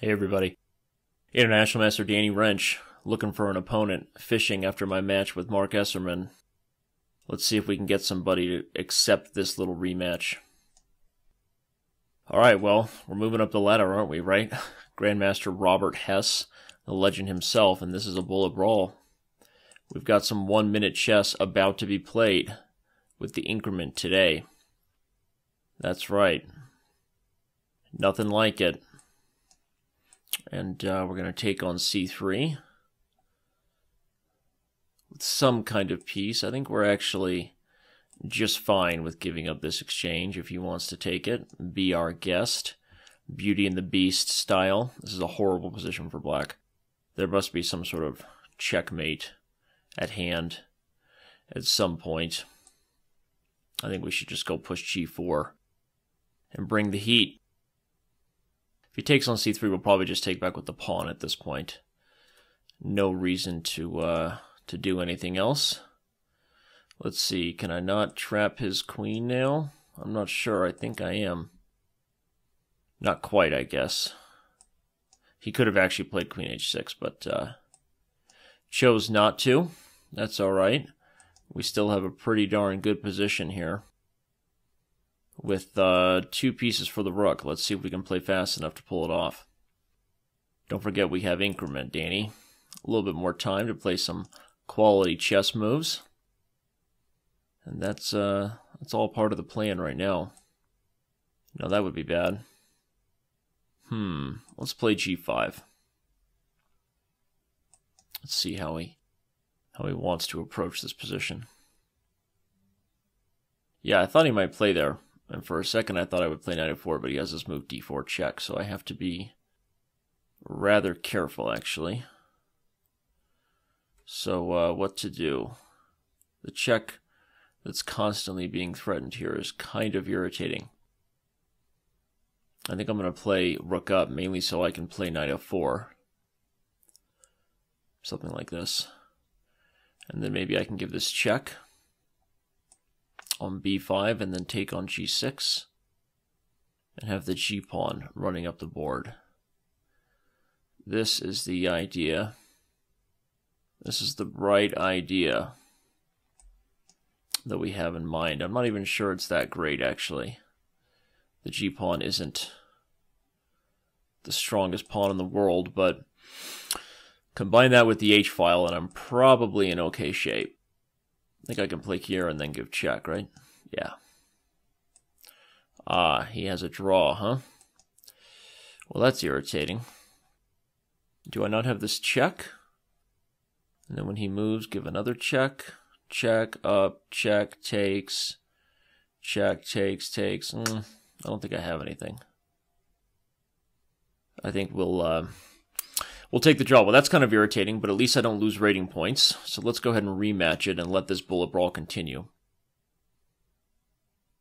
Hey everybody, International Master Danny Rensch looking for an opponent, fishing after my match with Mark Esserman. Let's see if we can get somebody to accept this little rematch. Alright, well, we're moving up the ladder, aren't we, right? Grandmaster Robert Hess, the legend himself, and this is a Bullet Brawl. We've got some 1-minute chess about to be played with the increment today. That's right. Nothing like it. And we're going to take on c3 with some kind of piece. I think we're actually just fine with giving up this exchange if he wants to take it. Be our guest. Beauty and the Beast style. This is a horrible position for black. There must be some sort of checkmate at hand at some point. I think we should just go push g4 and bring the heat. If he takes on c3, we'll probably just take back with the pawn at this point. No reason to do anything else. Let's see, can I not trap his queen now? I'm not sure, I think I am. Not quite, I guess. He could have actually played queen h6, but chose not to. That's alright. We still have a pretty darn good position here. With two pieces for the rook. Let's see if we can play fast enough to pull it off. Don't forget we have increment, Danny. A little bit more time to play some quality chess moves. And that's all part of the plan right now. No, that would be bad. Let's play g5. Let's see how he wants to approach this position. Yeah, I thought he might play there. And for a second, I thought I would play knight f4, but he has this move d4 check, so I have to be rather careful, actually. So what to do? The check that's constantly being threatened here is kind of irritating. I think I'm going to play rook up, mainly so I can play knight f4. Something like this. And then maybe I can give this check on b5 and then take on g6 and have the g pawn running up the board. This is the idea. This is the right idea that we have in mind. I'm not even sure it's that great, actually. The g pawn isn't the strongest pawn in the world, but combine that with the h file and I'm probably in okay shape. I think I can play here and then give check, right? Yeah. Ah, he has a draw, huh? Well, that's irritating. Do I not have this check? And then when he moves, give another check. Check, up, check, takes. Check, takes, takes. I don't think I have anything. I think we'll take the draw. Well, that's kind of irritating, but at least I don't lose rating points. So let's go ahead and rematch it and let this Bullet Brawl continue.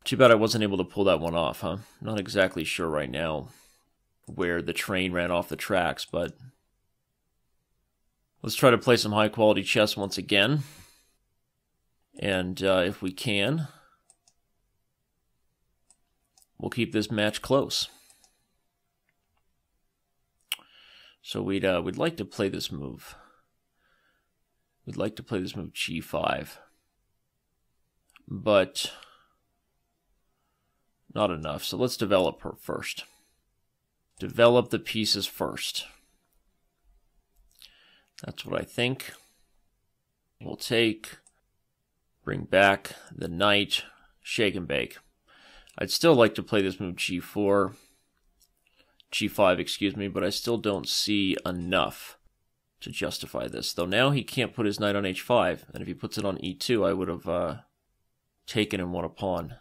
Too bad I wasn't able to pull that one off, huh? Not exactly sure right now where the train ran off the tracks, but let's try to play some high-quality chess once again. And if we can, we'll keep this match close. So we'd like to play this move. We'd like to play this move g5. But not enough. So let's develop her first. Develop the pieces first. That's what I think. We'll take, bring back the knight, shake and bake. I'd still like to play this move g5, excuse me, but I still don't see enough to justify this. Though now he can't put his knight on h5, and if he puts it on e2, I would have taken and won a pawn.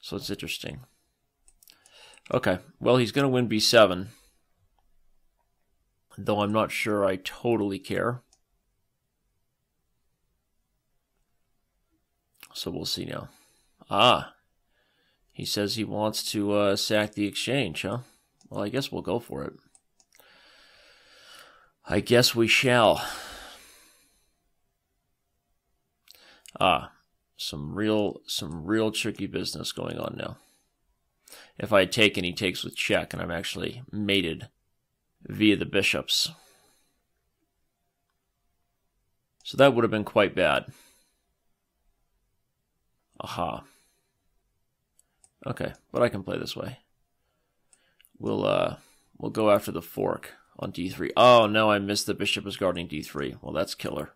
So it's interesting. Okay, well, he's going to win b7, though I'm not sure I totally care. So we'll see now. Ah, he says he wants to sack the exchange, huh? Well, I guess we'll go for it. I guess we shall. Ah, some real tricky business going on now. If I take and he takes with check, and I'm actually mated via the bishops. So that would have been quite bad. Aha. Okay, but I can play this way. We'll go after the fork on d3. Oh no, I missed the bishop is guarding d3. Well, that's killer.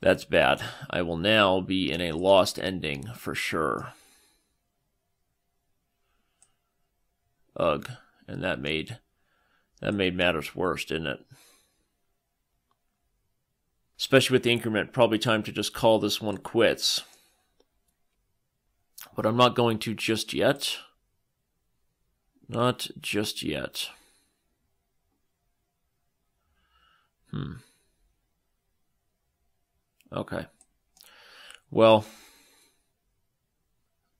That's bad. I will now be in a lost ending for sure. Ugh, and that made matters worse, didn't it? Especially with the increment, probably time to just call this one quits. But I'm not going to just yet. Not just yet. Okay. Well,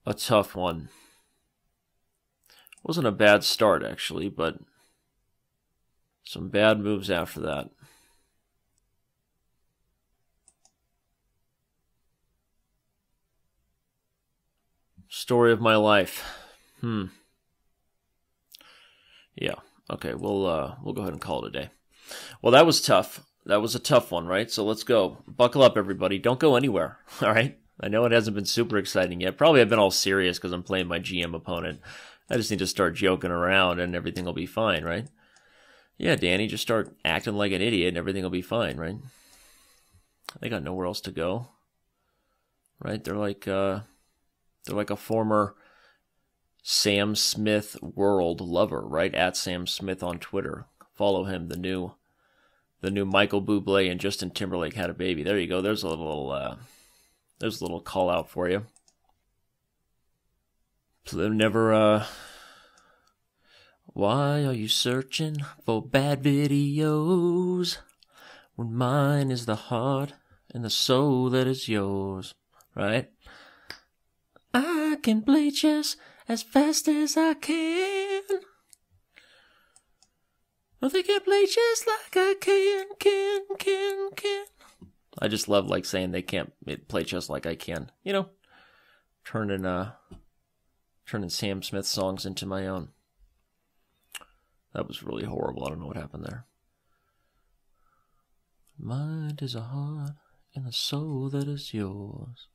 a tough one. Wasn't a bad start, actually, but some bad moves after that. Story of my life. Yeah. Okay. We'll go ahead and call it a day. Well, that was tough. That was a tough one, right? So let's go. Buckle up, everybody. Don't go anywhere. All right. I know it hasn't been super exciting yet. Probably I've been all serious because I'm playing my GM opponent. I just need to start joking around and everything will be fine, right? Yeah, Danny, just start acting like an idiot and everything will be fine, right? They got nowhere else to go, right? They're like a former Sam Smith world lover, right? At Sam Smith on Twitter. Follow him. The new Michael Bublé and Justin Timberlake had a baby. There you go. There's a little call out for you. Why are you searching for bad videos when mine is the heart and the soul that is yours, right? I can play chess as fast as I can. I think I play chess like I can. I just love like saying they can't play chess like I can. You know, turning Sam Smith songs into my own. That was really horrible. I don't know what happened there. Mind is a heart and a soul that is yours.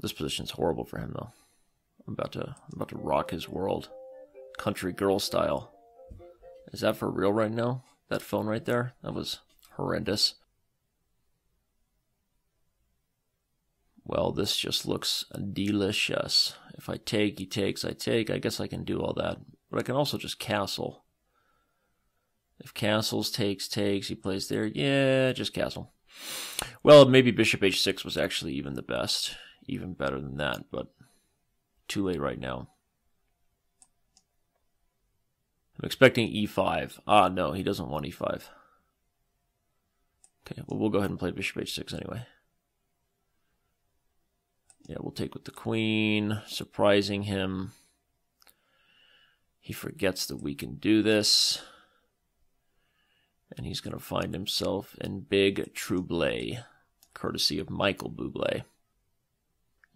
This position's horrible for him, though. I'm about to rock his world. Country girl style. Is that for real right now? That phone right there? That was horrendous. Well, this just looks delicious. If I take, he takes, I take. I guess I can do all that. But I can also just castle. If castles, takes, he plays there. Yeah, just castle. Well, maybe bishop h6 was actually even the best. Even better than that, but too late right now. I'm expecting e5. Ah, no, he doesn't want e5. Okay, well, we'll go ahead and play bishop h6 anyway. Yeah, we'll take with the queen, surprising him. He forgets that we can do this. And he's going to find himself in big trouble, courtesy of Michael Bublé.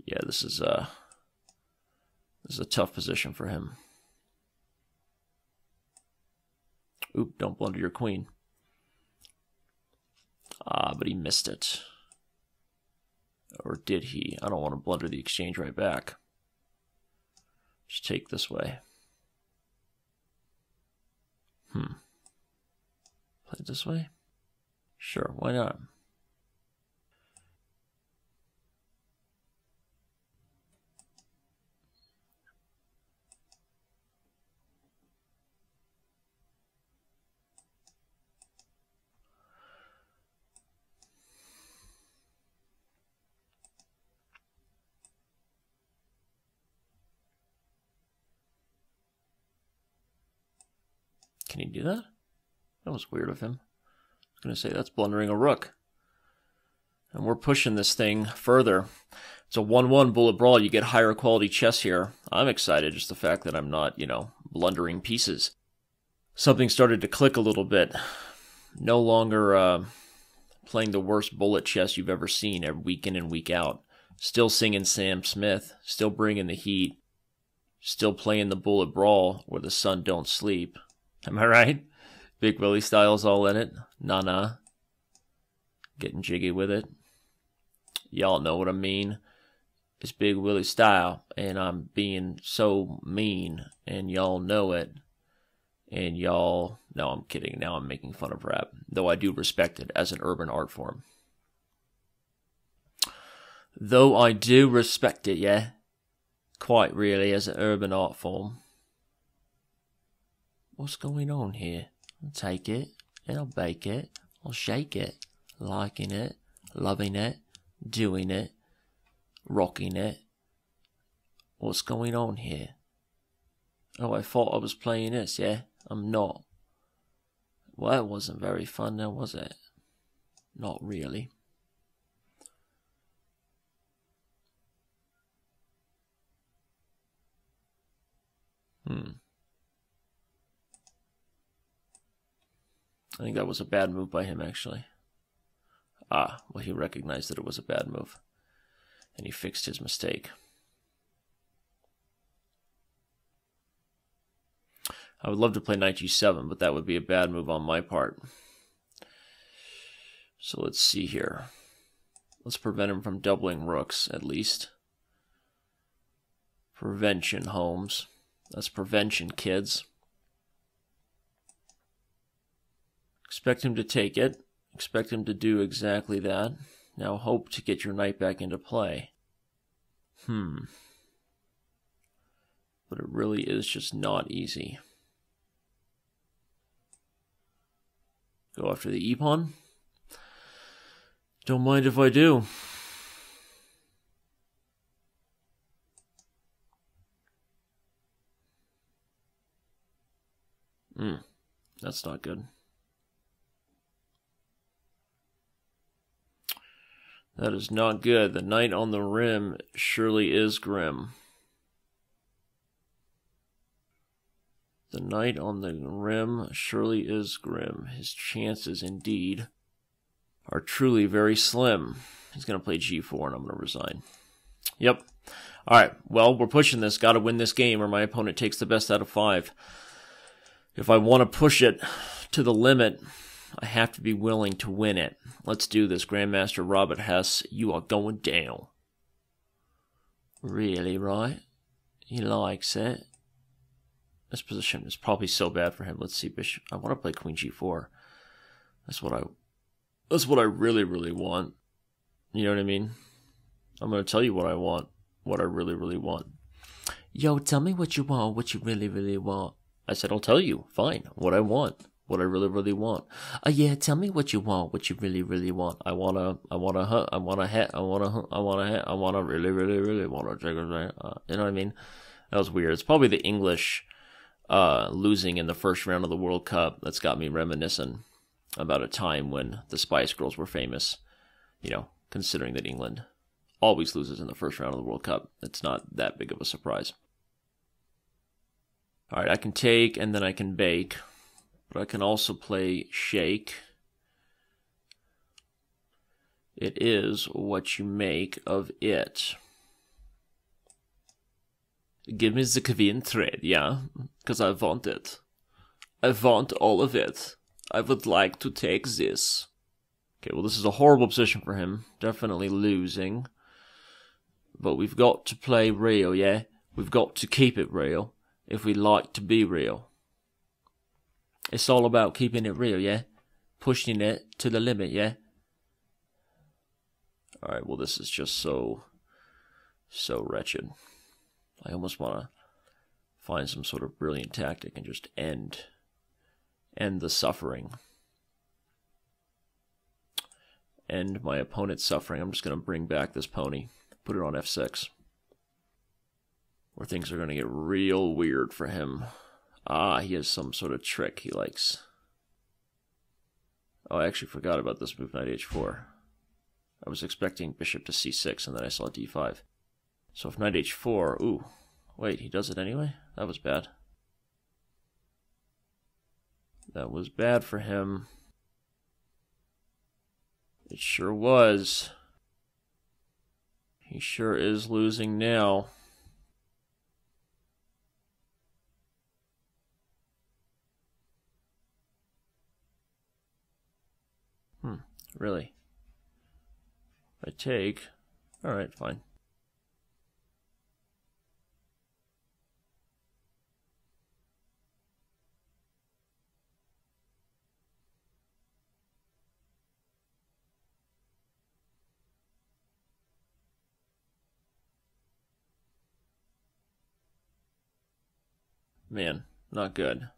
Yeah, this is a tough position for him. Oop, don't blunder your queen. Ah, but he missed it. Or did he? I don't want to blunder the exchange right back. Just take this way. Play it this way? Sure, why not? Can he do that? That was weird of him. I was going to say, that's blundering a rook. And we're pushing this thing further. It's a 1-1 Bullet Brawl. You get higher quality chess here. I'm excited just the fact that I'm not, you know, blundering pieces. Something started to click a little bit. No longer playing the worst bullet chess you've ever seen week in and week out. Still singing Sam Smith. Still bringing the heat. Still playing the Bullet Brawl where the sun don't sleep. Am I right? Big Willie Styles all in it. Nah. Getting jiggy with it. Y'all know what I mean. It's Big Willie style, and I'm being so mean, and y'all know it. And y'all... No, I'm kidding. Now I'm making fun of rap, though I do respect it as an urban art form. Though I do respect it, yeah. Quite really, as an urban art form. What's going on here? I'll take it, and I'll bake it, I'll shake it. Liking it, loving it, doing it, rocking it. What's going on here? Oh, I thought I was playing this, yeah? I'm not. Well, that wasn't very fun now, was it? Not really. I think that was a bad move by him, actually. Ah, well, he recognized that it was a bad move, and he fixed his mistake. I would love to play knight g7, but that would be a bad move on my part. So let's see here. Let's prevent him from doubling rooks, at least. Prevention, Holmes. That's prevention, kids. Expect him to take it. Expect him to do exactly that. Now hope to get your knight back into play. But it really is just not easy. Go after the e-pawn? Don't mind if I do. That's not good. That is not good. The knight on the rim surely is grim. The knight on the rim surely is grim. His chances, indeed, are truly very slim. He's going to play g4, and I'm going to resign. Yep. All right. Well, we're pushing this. Got to win this game, or my opponent takes the best out of five. If I want to push it to the limit, I have to be willing to win it. Let's do this, Grandmaster Robert Hess. You are going down. Really, right? He likes it. This position is probably so bad for him. Let's see, Bishop. I want to play Queen G4. That's what I really, really want. You know what I mean? I'm gonna tell you what I want. What I really, really want. Yo, tell me what you want. What you really, really want. I said I'll tell you. Fine. What I want. What I really, really want. Yeah, tell me what you want. What you really, really want. I wanna really, really, really wanna. You know what I mean? That was weird. It's probably the English losing in the first round of the World Cup that's got me reminiscing about a time when the Spice Girls were famous. You know, considering that England always loses in the first round of the World Cup, it's not that big of a surprise. All right, I can take and then I can bake. But I can also play shake. It is what you make of it. Give me the Queen trade, yeah? Because I want it. I want all of it. I would like to take this. Okay, well, this is a horrible position for him. Definitely losing. But we've got to play real, yeah? We've got to keep it real if we like to be real. It's all about keeping it real, yeah? Pushing it to the limit, yeah? Alright, well, this is just so wretched. I almost want to find some sort of brilliant tactic and just end the suffering. End my opponent's suffering. I'm just going to bring back this pony. Put it on f6. Where things are going to get real weird for him. Ah, he has some sort of trick he likes. Oh, I actually forgot about this move, knight h4. I was expecting bishop to c6, and then I saw d5. So if knight h4... Ooh, wait, he does it anyway? That was bad. That was bad for him. It sure was. He sure is losing now. really. I take, all right, fine. Man, not good.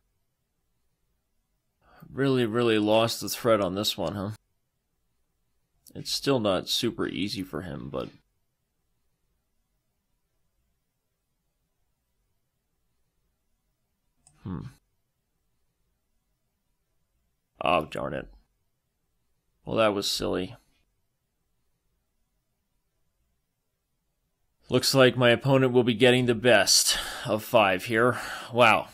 Really, really lost the thread on this one, huh? It's still not super easy for him, but... Oh, darn it. Well, that was silly. Looks like my opponent will be getting the best of five here. Wow.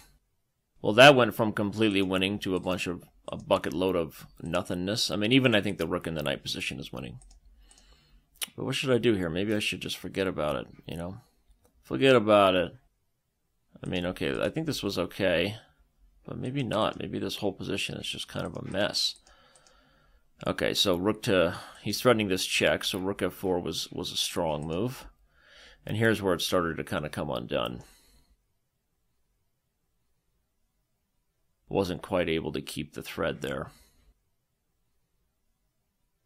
Well, that went from completely winning to a bucket load of nothingness. I mean, even I think the rook in the knight position is winning. But what should I do here? Maybe I should just forget about it, you know? Forget about it. I mean, okay, I think this was okay. But maybe not. Maybe this whole position is just kind of a mess. Okay, so rook to... He's threatening this check, so rook f4 was a strong move. And here's where it started to kind of come undone. Wasn't quite able to keep the thread there.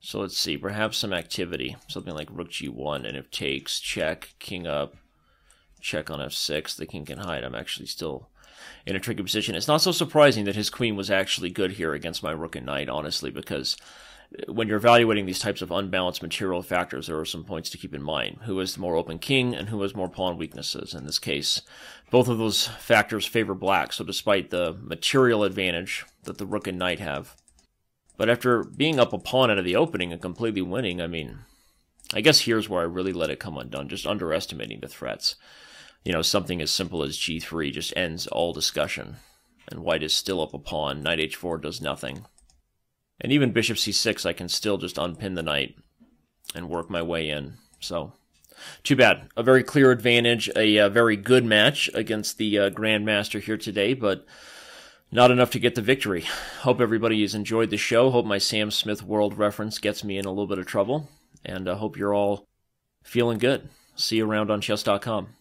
So let's see, perhaps some activity. Something like rook g1, and if takes, check, king up, check on f6, the king can hide. I'm actually still in a tricky position. It's not so surprising that his queen was actually good here against my rook and knight, honestly, because... when you're evaluating these types of unbalanced material factors, there are some points to keep in mind. Who has the more open king and who has more pawn weaknesses? In this case, both of those factors favor black, so despite the material advantage that the rook and knight have. But after being up a pawn out of the opening and completely winning, I mean, I guess here's where I really let it come undone, just underestimating the threats. You know, something as simple as g3 just ends all discussion. And white is still up a pawn, knight h4 does nothing. And even bishop c6, I can still just unpin the knight and work my way in. So, too bad. A very clear advantage, a very good match against the Grandmaster here today, but not enough to get the victory. Hope everybody has enjoyed the show. Hope my Sam Smith world reference gets me in a little bit of trouble. And I hope you're all feeling good. See you around on Chess.com.